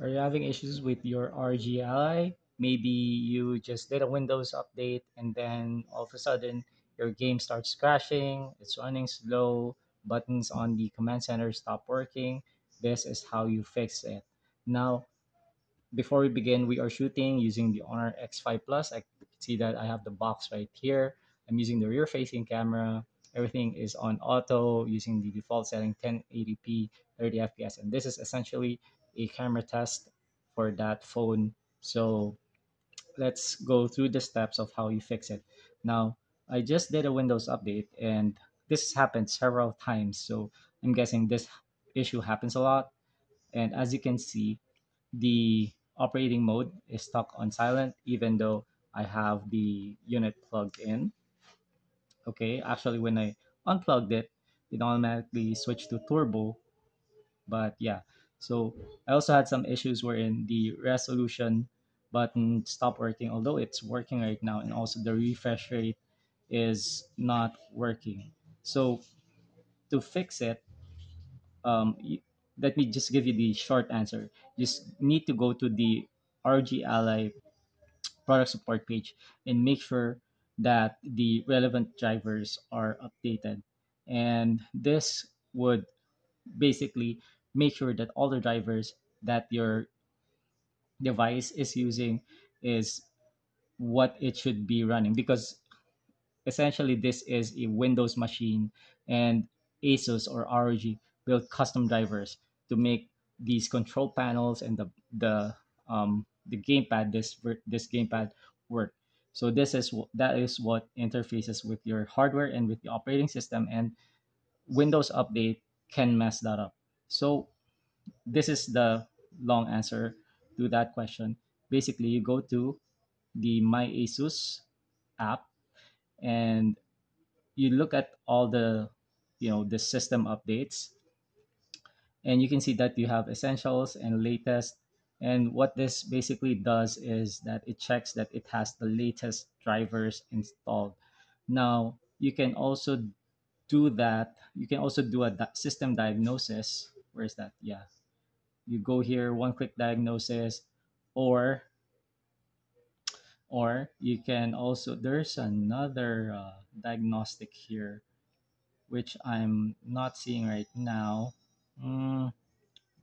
Are you having issues with your ROG Ally? Maybe you just did a Windows update and then all of a sudden your game starts crashing, it's running slow, buttons on the command center stop working. This is how you fix it. Now, before we begin, we are shooting using the Honor X5 Plus. I can see that I have the box right here. I'm using the rear-facing camera. Everything is on auto using the default setting 1080p, 30 FPS. And this is essentially a camera test for that phone. So let's go through the steps of how you fix it. Now, I just did a Windows update and this happened several times. So I'm guessing this issue happens a lot. And as you can see, the operating mode is stuck on silent even though I have the unit plugged in. Okay, actually when I unplugged it, it automatically switched to turbo. But yeah, so I also had some issues wherein the resolution button stopped working, although it's working right now, and also the refresh rate is not working. So to fix it, let me just give you the short answer. You just need to go to the ROG Ally product support page and make sure that the relevant drivers are updated, and this would basically make sure that all the drivers that your device is using is what it should be running, because essentially this is a Windows machine and ASUS or ROG build custom drivers to make these control panels and the gamepad, this gamepad work. So this is what interfaces with your hardware and with the operating system, and Windows update can mess that up. So this is the long answer to that question. Basically, you go to the MyASUS app and you look at all the, the system updates, and you can see that you have essentials and latest. And what this basically does is that it checks that it has the latest drivers installed. Now, you can also do that. You can also do a system diagnosis. Where is that? Yeah. You go here, one-click diagnosis, or you can also, there's another diagnostic here, which I'm not seeing right now.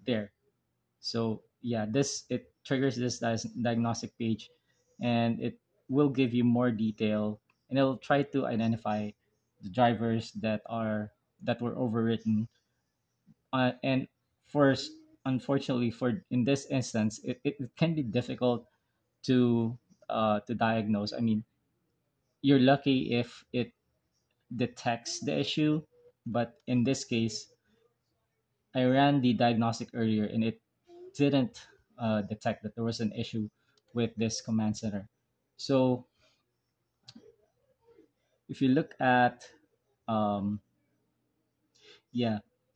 There. So yeah, it triggers this diagnostic page, and it will give you more detail, and it'll try to identify the drivers that were overwritten. And first, unfortunately, in this instance, it can be difficult to diagnose. I mean, you're lucky if it detects the issue, but in this case, I ran the diagnostic earlier and it didn't detect that there was an issue with this command center. So if you look at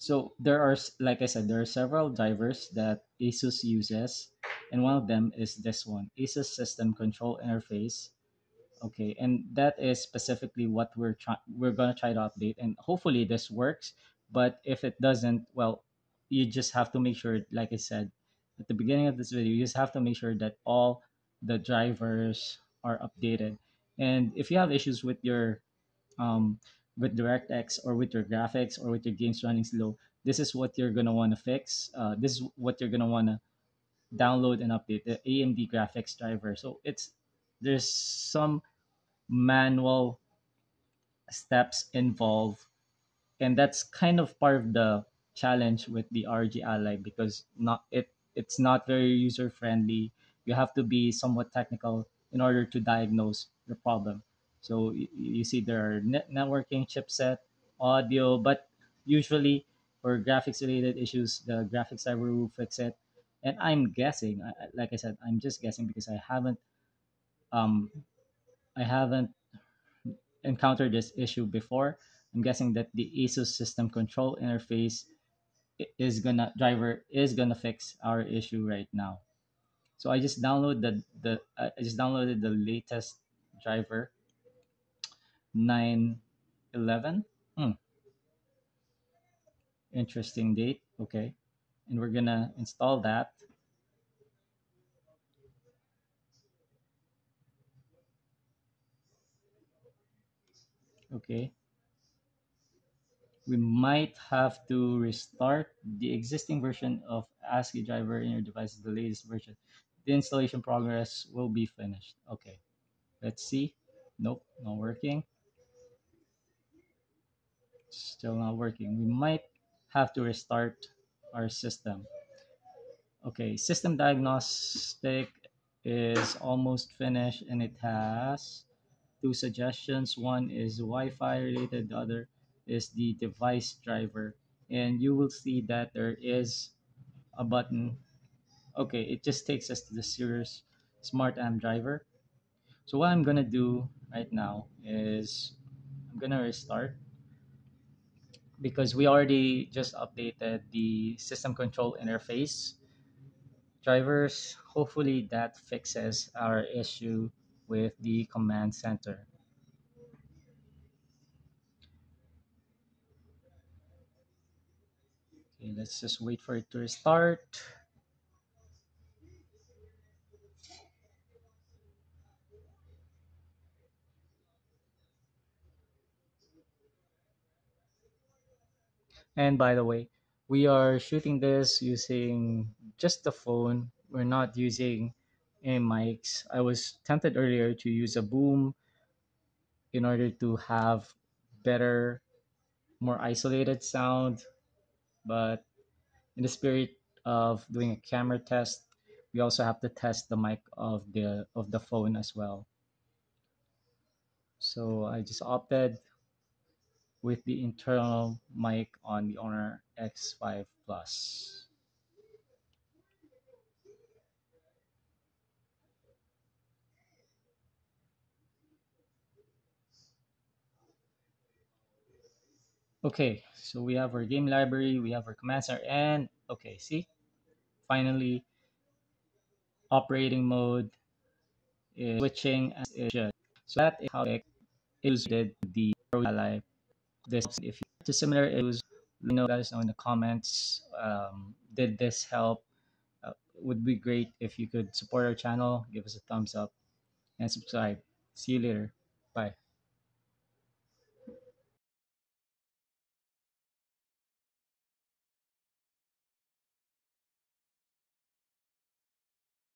so there are, like I said, there are several drivers that ASUS uses, and one of them is this one, ASUS System Control Interface. Okay, and that is specifically what we're gonna try to update, and hopefully this works. But if it doesn't, well, you just have to make sure, like I said at the beginning of this video, you just have to make sure that all the drivers are updated. And if you have issues with your with DirectX or with your graphics or with your games running slow, this is what you're gonna want to fix. This is what you're gonna want to download and update, the AMD graphics driver. So there's some manual steps involved, and that's kind of part of the challenge with the ROG Ally, because it's not very user friendly. You have to be somewhat technical in order to diagnose the problem. So you see there are networking, chipset, audio, but usually for graphics related issues, the graphics driver will fix it. And I'm guessing, like I said, I'm just guessing because I haven't encountered this issue before. I'm guessing that the ASUS System Control Interface driver is gonna fix our issue right now. So I just downloaded the latest driver, 9/11. Interesting date. Okay, and we're gonna install that. Okay, we might have to restart the existing version of ASCII driver in your device, the latest version. The installation progress will be finished. Okay, let's see. Nope, not working. Still not working. We might have to restart our system. Okay, system diagnostic is almost finished and it has two suggestions. One is Wi-Fi related, the other is the device driver. And you will see that there is a button. Okay, it just takes us to the Cirrus SmartAmp driver. So what I'm gonna do right now is I'm gonna restart, because we already just updated the system control interface drivers. Hopefully that fixes our issue with the command center. Okay, let's just wait for it to restart. And by the way, we are shooting this using just the phone. We're not using any mics. I was tempted earlier to use a boom in order to have better, more isolated sound. But in the spirit of doing a camera test, we also have to test the mic of the phone as well. So I just opted with the internal mic on the Honor X5 Plus. Okay, so we have our game library, we have our command center, and okay, see? Finally, operating mode is switching as it should. So that is how it did the ROG Ally. This, if you have to similar issues, let us know in the comments. Did this help? Would be great if you could support our channel, give us a thumbs up, and subscribe. See you later. Bye.